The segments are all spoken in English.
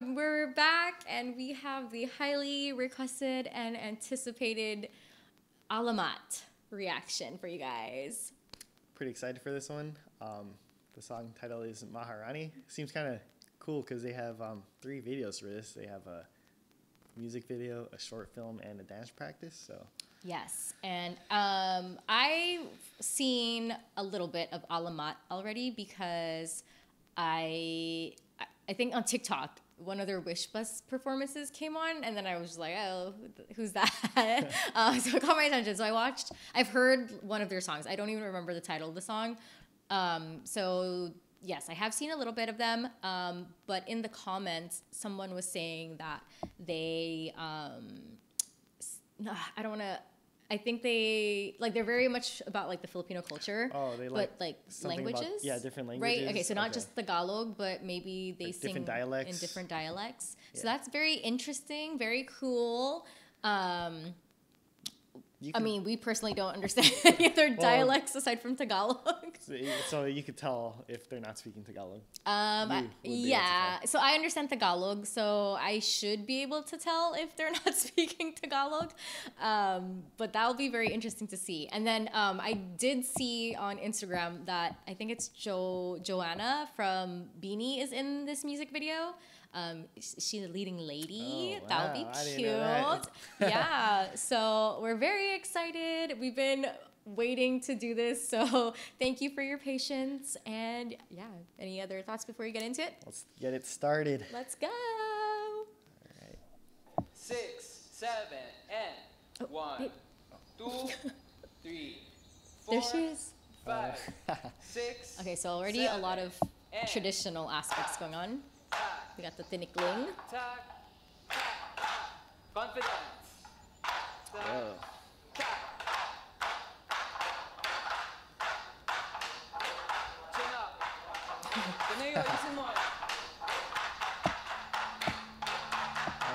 We're back and we have the highly requested and anticipated Alamat reaction for you guys. Pretty excited for this one. The song title is Maharani. Seems kind of cool because they have three videos for this. They have a music video, a short film, and a dance practice. So yes, and I've seen a little bit of Alamat already because I think on TikTok, one of their Wish Bus performances came on, and then I was like, oh, who's that? So it caught my attention. So I've heard one of their songs. I don't even remember the title of the song. So yes, I have seen a little bit of them, but in the comments, someone was saying that they, I think they're very much about like the Filipino culture. Oh, they but like languages. About, yeah, different languages. Right. Okay, so not just Tagalog, but maybe they sing different dialects. In different dialects. Yeah. So that's very interesting, very cool. I mean, we personally don't understand any other dialects aside from Tagalog. So you could tell if they're not speaking Tagalog. Yeah. So I understand Tagalog, so I should be able to tell if they're not speaking Tagalog. But that'll be very interesting to see. And then I did see on Instagram that I think it's Joanna from BINI is in this music video. She's a leading lady. Oh, wow. That would be cute. Yeah. So we're very excited. We've been waiting to do this. So thank you for your patience. And yeah, any other thoughts before you get into it? Let's get it started. Let's go. All right. 6, 7, and 1, 2, 3, 4. There she is. 5, 6. Okay, so already 7, a lot of traditional aspects going on. We got the Tinikling. Confidence. Whoa. Chin up.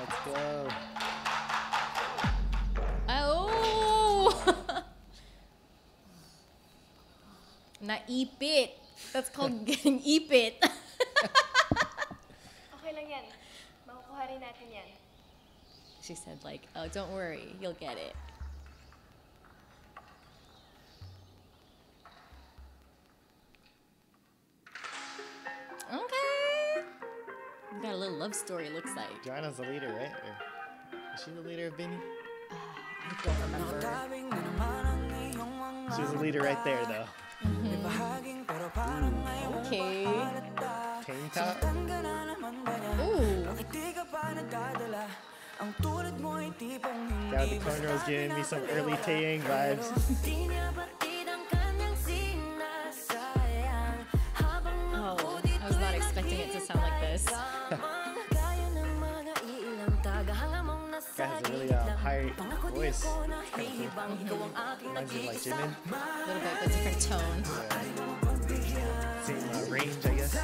Let's go. Oh! Naipit. That's called getting ipit. She said, like, oh, don't worry, you'll get it. Okay. We got a little love story, looks like. Joanna's the leader, right? Or is she the leader of BINI? I don't remember. She's the leader right there, though. Mm-hmm. Okay. Tank top. Ooh. Now the corner is giving me some early Taeyang vibes. Oh, I was not expecting it to sound like this. That has a really high voice. Reminds me of like Jimin. A little bit of a different tone. Yeah. Same range, I guess.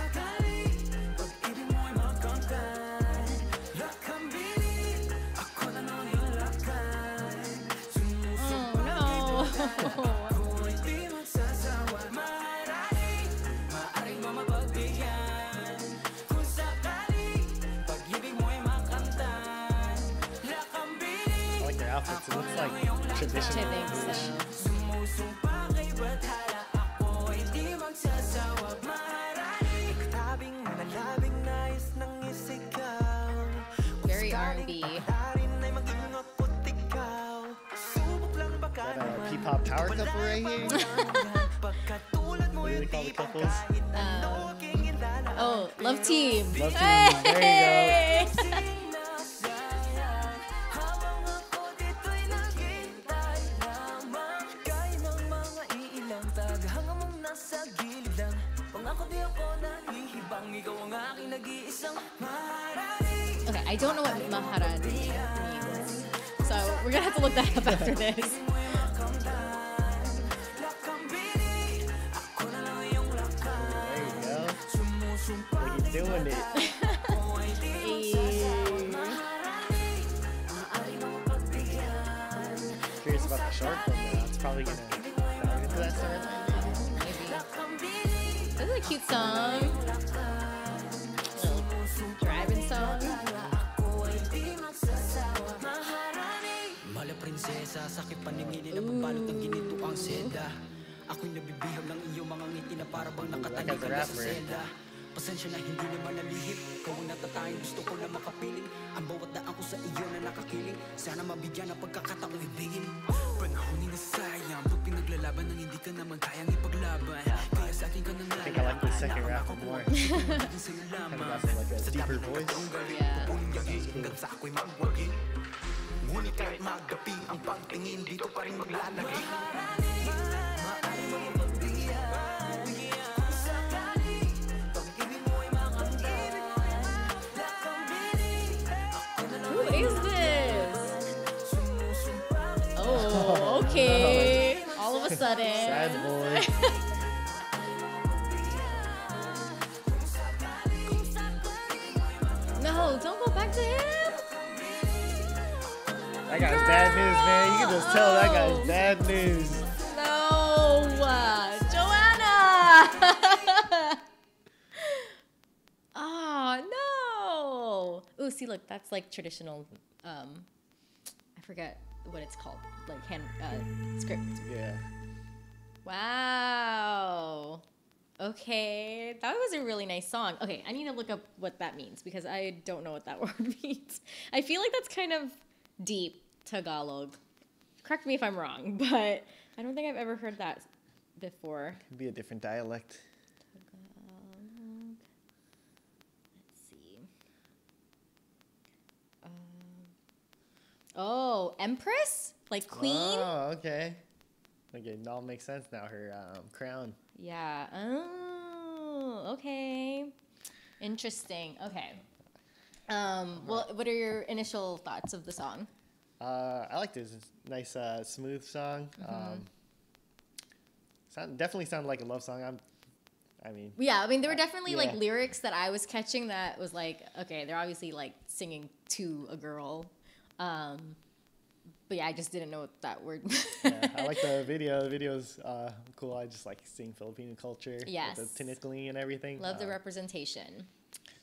It looks like traditional. Very R&B. Got a P-pop power couple right here. What do they call the couples? Oh, love team. Love team. Hey! There you go. Okay, I don't know what Maharani means, so we're gonna have to look that up after this. There you go. Like you're doing it. I'm curious about the short film though. It's probably gonna dive into that storyline. Maybe. This is a cute song. Driving song. Mala prinsesa, sakit paningin na pagbalot ng ginito ang seda. Ako'y nabibihag ng iyong mga ngiti na para bang nakatanig ka sa seda. Pasensya na hindi naman nalihip, ikaw ang natatayang gusto ko na makapiling. Ang bawat daan ko sa iyo na nakakiling, sana mabigyan ng pagkakataong ibigin. Panahon na sayang, pag pinaglalaban ng hindi ka naman kayang ipaglaban. Kaya sa akin ka nang lalaman, nakamakukuha natin sa'yo lamang. Sa dami ng kataong galing, pupunin yagin hanggang sa ako'y magwagin. Ngunit kahit magapi ang pagtingin, dito pa rin maglalagay. Maaari mo okay, all of a sudden. Sad boy. No, don't go back to him. That guy's bad news, man. You can just tell that guy's bad news. No, Joanna. Oh no. Ooh, see, look, that's like traditional. I forget what it's called, like hand script. Yeah. Wow. Okay, that was a really nice song. Okay, I need to look up what that means because I don't know what that word means. I feel like that's kind of deep Tagalog. Correct me if I'm wrong, but I don't think I've ever heard that before. Could be a different dialect. Tagalog. Let's see. Oh, Empress? Like queen? Oh, okay. Okay, it all makes sense now, her crown. Yeah. Oh, okay. Interesting. Okay. Well, what are your initial thoughts of the song? I like this. It's a nice, smooth song. Definitely sounded like a love song. Yeah, I mean, there were definitely like lyrics that I was catching that was like, okay, they're obviously like singing to a girl. But yeah, I just didn't know what that word meant. Yeah, I like the video. The video's cool. I just like seeing Filipino culture. Yes. With the Tinikling and everything. Love the representation.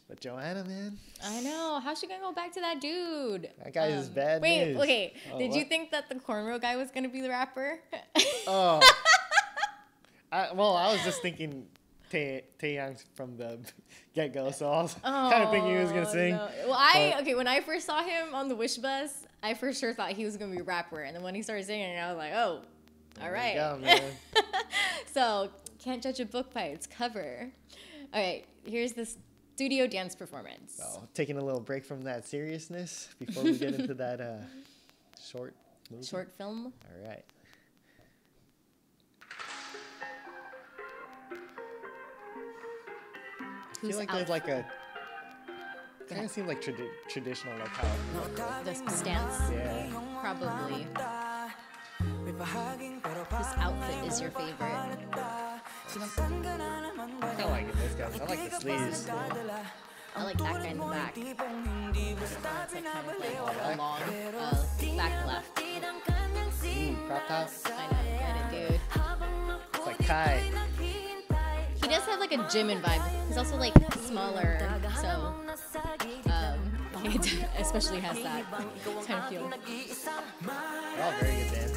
But Joanna, man. I know. How's she going to go back to that dude? That guy is bad news. Wait, okay. Oh, did you think that the cornrow guy was going to be the rapper? Oh. Well, I was just thinking Taeyang from the get-go, so I was kind of thinking he was going to sing. No. Well, okay, when I first saw him on the Wish Bus, I for sure thought he was going to be a rapper, and then when he started singing, I was like, oh, all right. Go, man. So, can't judge a book by its cover. All right, here's the studio dance performance. Oh, taking a little break from that seriousness before we get into that short movie. Short film. All right. I feel like there's like a kind of seemed like traditional like how the stance. Yeah. Probably. This outfit is your favorite. I like it, this guy. I like the sleeves. Cool. I like that guy in the back. It's like kind of like a long back left. Ooh, crop top. I know, get it, dude. It's like Kai. He does have like a Jimin vibe. He's also like smaller, so he especially has that kind of feel. They're all very good dancers.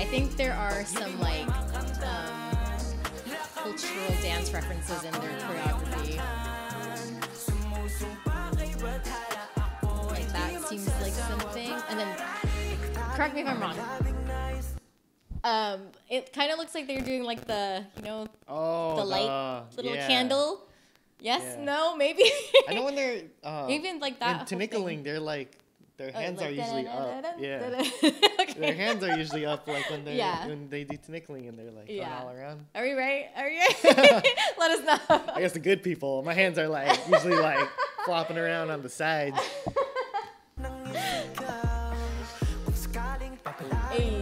I think there are some like cultural dance references in their choreography. Like that seems like something. And then, correct me if I'm wrong. It kind of looks like they're doing like the, you know, the light little candle. Yes, no, maybe. I know when they're even like that. In Tinikling, they're like. Their hands are usually up. Yeah. Their hands are usually up like when they do Tinikling and they're like going all around. Are we right? Are you right? Let us know. I guess the good people. My hands are like usually like flopping around on the sides. Hey.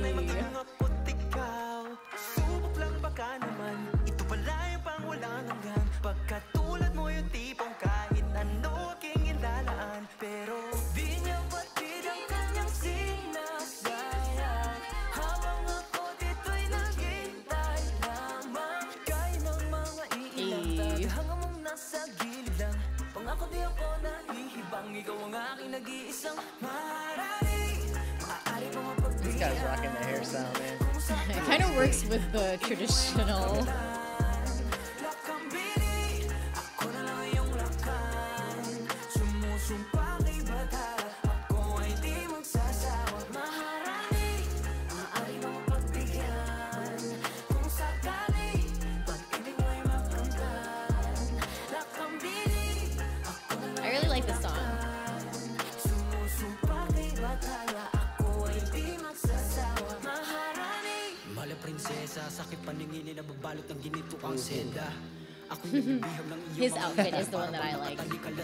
sa gilid lang. Pangako di ako nahihibang, ikaw ang aking nag-iisang Maharani. This guy's rocking the hairstyle, man. It kind of works with the traditional. His outfit is the one that I like. Attitude.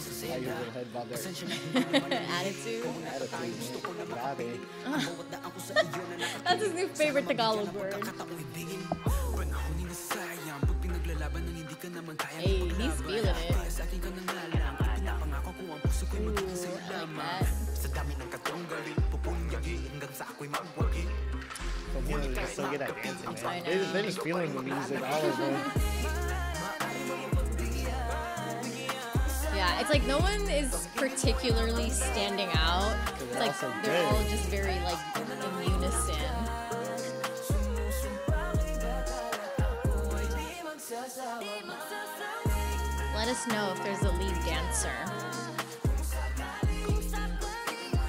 That's his new favorite Tagalog word. Hey, he's feeling it. Ooh, like that. So good at dancing, man. They're just feeling the music all of them. Yeah, it's like no one is particularly standing out. It's like they're all just very like in unison. Let us know if there's a lead dancer.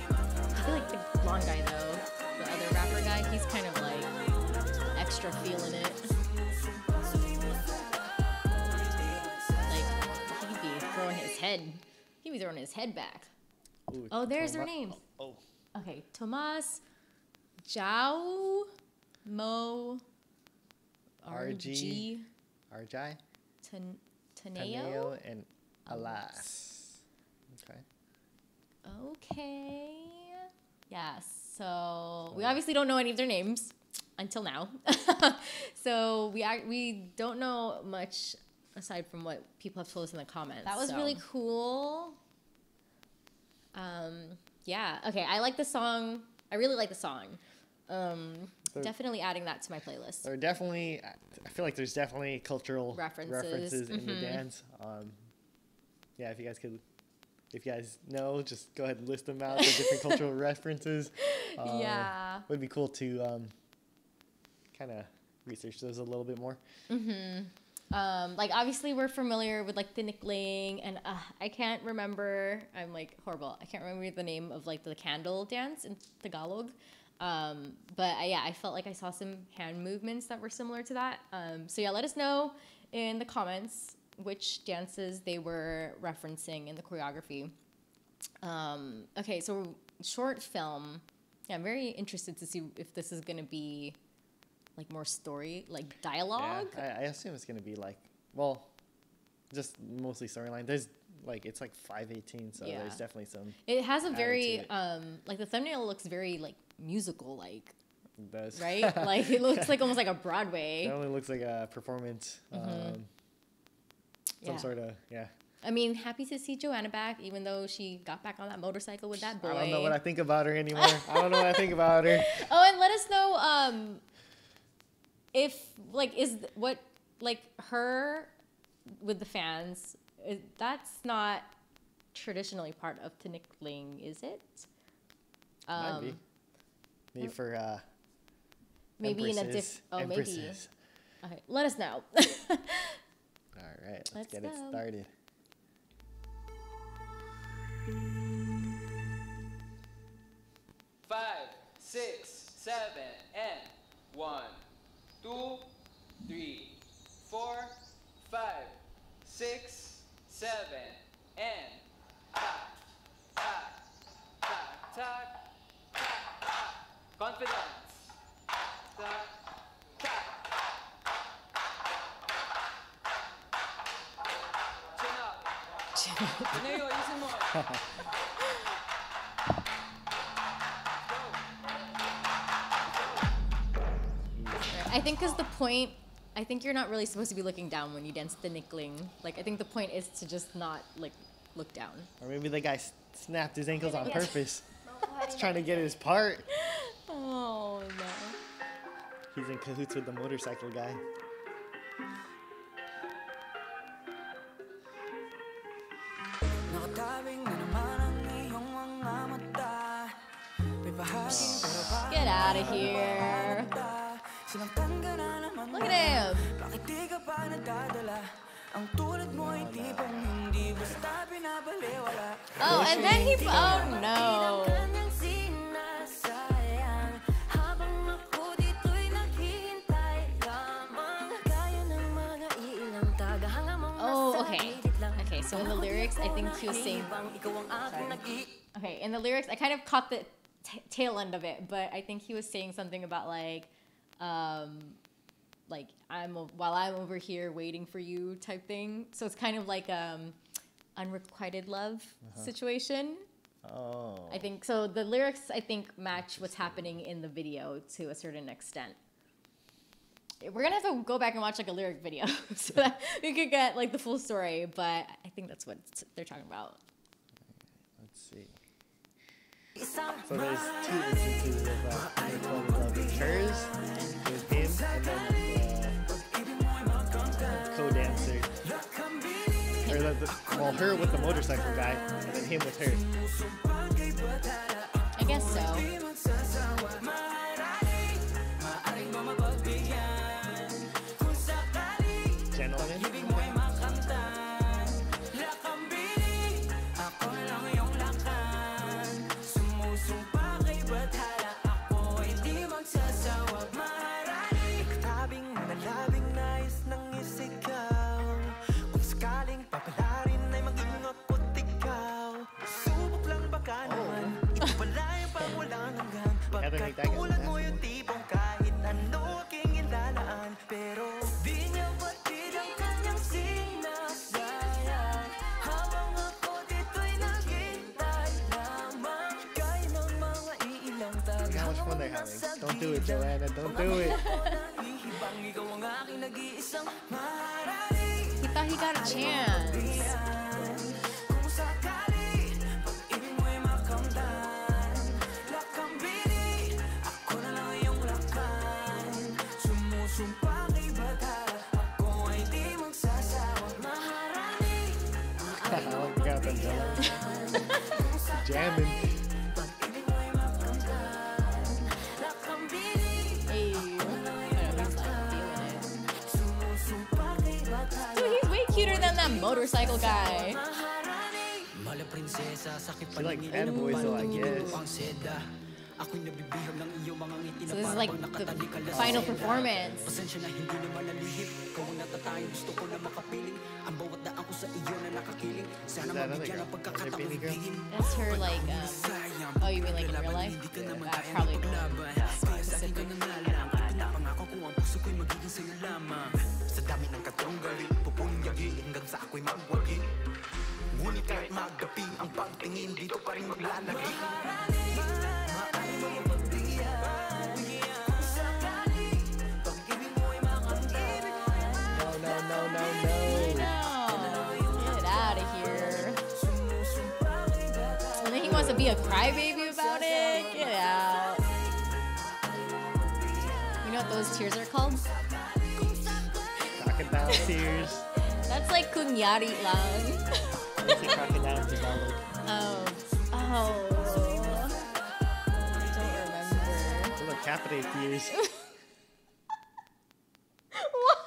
I feel like the blonde guy though, the other rapper guy, he's kind of like extra feeling it. He was throwing his head back. Ooh, oh, there's their names. Oh, oh. Okay, Tomas, Zhao, Mo, RG, RJ, Taneo, and Alas. Okay. Okay. Yeah, so we obviously don't know any of their names until now. So we don't know much aside from what people have told us in the comments. That was really cool. Yeah, okay, I like the song. I really like the song. Definitely adding that to my playlist. There are definitely, I feel like there's definitely cultural references in the dance. Yeah, if you guys could, if you guys know, just go ahead and list them out, the different cultural references. Yeah. It would be cool to kind of research those a little bit more. Mm-hmm. Like obviously we're familiar with like Tinikling and I can't remember, I'm like horrible, I can't remember the name of like the candle dance in Tagalog, but yeah, I felt like I saw some hand movements that were similar to that, so yeah, let us know in the comments which dances they were referencing in the choreography. Okay, so short film, yeah, I'm very interested to see if this is going to be like more story, like dialogue. Yeah, I assume it's gonna be like, well, just mostly storyline. There's like, it's like 5:18, so yeah, there's definitely some. It has a very like the thumbnail looks very like musical, like. It does. Right? Like it looks like almost like a Broadway. It only looks like a performance. Some sort of I mean, happy to see Joanna back, even though she got back on that motorcycle with that boy. I don't know what I think about her anymore. I don't know what I think about her. Oh, and let us know. If like is what like her with the fans, that's not traditionally part of Tinikling, is it? Maybe. Maybe for maybe in a different. Oh, empresses. Maybe. Okay, let us know. All right, let's get it started. Five, six, seven, and one. 2, 3, 4, 5, 6, 7, and tap, tap, confidence, tap, tap, chin up, chin up, listen more. I think because the point, I think you're not really supposed to be looking down when you dance Tinikling. Like, I think the point is to just not, like, look down. Or maybe the guy snapped his ankles on purpose. He's trying to get his part. Oh, no. He's in cahoots with the motorcycle guy. out of here. Look at him. Oh, and then he... Oh, no. Oh, okay. Okay, so in the lyrics, I think he was saying... Sorry. Okay, in the lyrics, I kind of caught the tail end of it, but I think he was saying something about like while I'm over here waiting for you type thing. So it's kind of like unrequited love situation. Oh. I think so. The lyrics I think match what's happening in the video to a certain extent. We're gonna have to go back and watch like a lyric video so that we could get like the full story. But I think that's what they're talking about. Let's see. So there's two instances of hers with him, and then the co-dancer, or well, her with the motorcycle guy, and then him with her. I guess so. Don't do it, Joanna. Don't do it. He thought he got a chance. Jamming. Hey. Dude, he's way cuter than that motorcycle guy. She likes bad boys, though, I guess. So this is like the final performance. That's her like, oh you mean like in real life? Probably not. Wants to be a crybaby about it. Get out. You know what those tears are called? Crocodile tears. That's like kunyari lang. That's a crocodile Tagalog. Oh. Oh. I don't remember. Those are capite tears. What?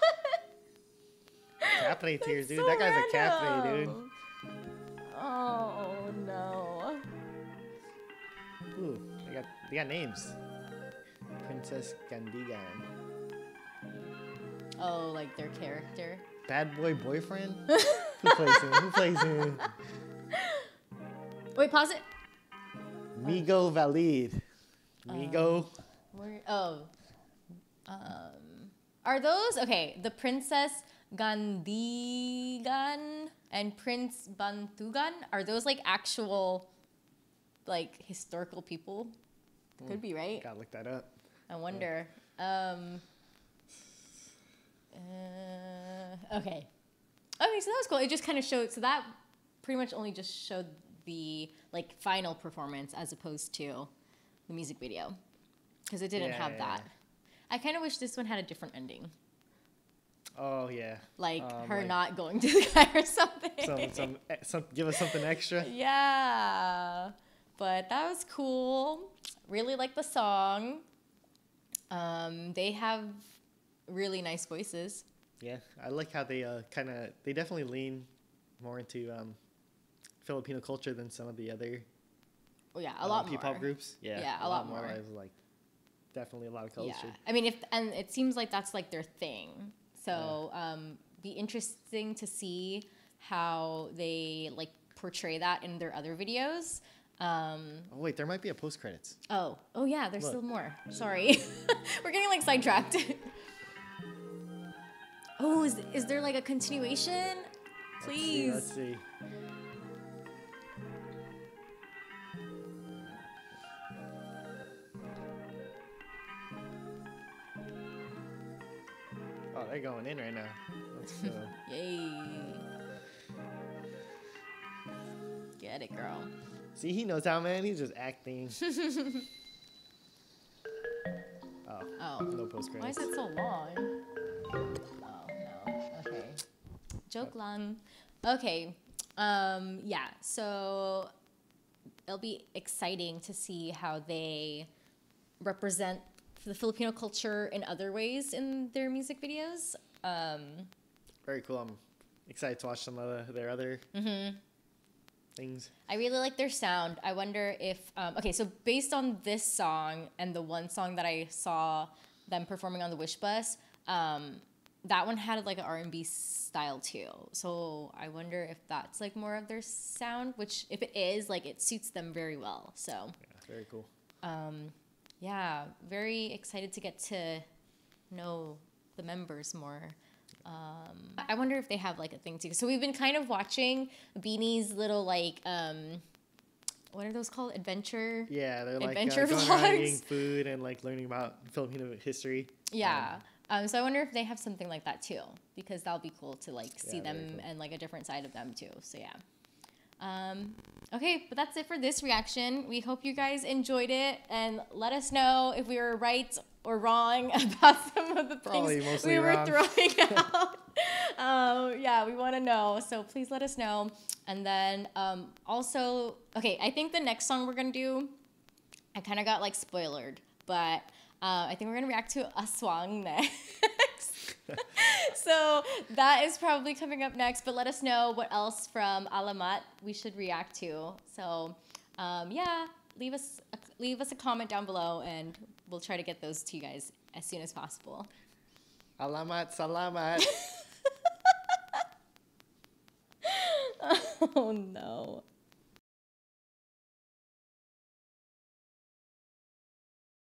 Capite tears, dude. So that guy's random. A capite, dude. Oh, no. Ooh, they got names. Princess Gandiga. Oh, like their character? Bad boy boyfriend? Who plays him? Who plays him? Wait, pause it. Migo Valid. Migo. Are those okay? The Princess Gandigan and Prince Bantugan, are those like actual? Like historical people, could be right. Gotta look that up. I wonder. Okay. Okay, so that was cool. It just kind of showed. So that pretty much only just showed the like final performance as opposed to the music video, because it didn't have that. I kind of wish this one had a different ending. Oh yeah. Like her like, not going to the guy or something. Give us something extra. Yeah. But that was cool. Really like the song. They have really nice voices. Yeah, I like how they kind of, they definitely lean more into Filipino culture than some of the other a lot more P-pop groups. Yeah, a lot more. I was like, definitely a lot of culture. Yeah. I mean, and it seems like that's like their thing. So be interesting to see how they like portray that in their other videos. Oh wait, there might be a post credits. Oh yeah, there's still more. Sorry, we're getting like sidetracked. Oh, is there like a continuation? Please. Let's see. Oh, they're going in right now. Let's go. Yay. Get it, girl. See, he knows how, man. He's just acting. Oh. No post credits. Why is it so long? Joke lang. Okay. Yeah. So it'll be exciting to see how they represent the Filipino culture in other ways in their music videos. Very cool. I'm excited to watch some of their other things. I really like their sound. I wonder if... okay, so based on this song and the one song that I saw them performing on the Wish Bus... that one had like an R&B style too. So I wonder if that's like more of their sound, which if it is, like it suits them very well. So yeah, very cool. Yeah, very excited to get to know the members more. I wonder if they have like a thing too. So we've been kind of watching BINI's little like, what are those called? Adventure? Yeah, they're like going around eating food and like learning about Filipino history. Yeah. So I wonder if they have something like that too, because that'll be cool to like see them and like a different side of them too. So yeah. Okay, but that's it for this reaction. We hope you guys enjoyed it and let us know if we were right or wrong about some of the things we were throwing out. Yeah, we want to know. So please let us know. And then also, okay, I think the next song we're going to do, I kind of got like spoilered, but... I think we're going to react to Aswang next. So that is probably coming up next. But let us know what else from Alamat we should react to. So, yeah, leave us a comment down below, and we'll try to get those to you guys as soon as possible. Alamat, salamat. Oh, no.